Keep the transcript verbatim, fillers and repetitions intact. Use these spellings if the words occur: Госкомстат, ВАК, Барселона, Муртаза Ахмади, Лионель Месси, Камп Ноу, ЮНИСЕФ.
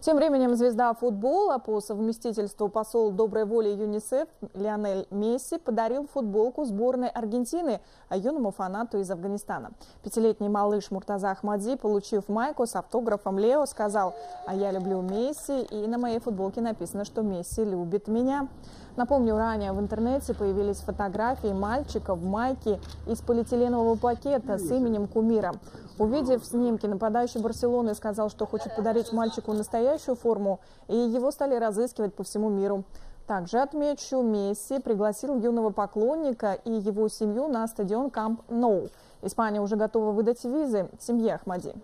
Тем временем звезда футбола, по совместительству посол доброй воли ЮНИСЕФ Лионель Месси, подарил футболку сборной Аргентины юному фанату из Афганистана. Пятилетний малыш Муртаза Ахмади, получив майку с автографом Лео, сказал: «А я люблю Месси, и на моей футболке написано, что Месси любит меня». Напомню, ранее в интернете появились фотографии мальчика в майке из полиэтиленового пакета с именем кумира. Увидев снимки, нападающий Барселоны сказал, что хочет подарить мальчику настоящую форму, и его стали разыскивать по всему миру. Также, отмечу, Месси пригласил юного поклонника и его семью на стадион Камп Ноу. Испания уже готова выдать визы семье Ахмади.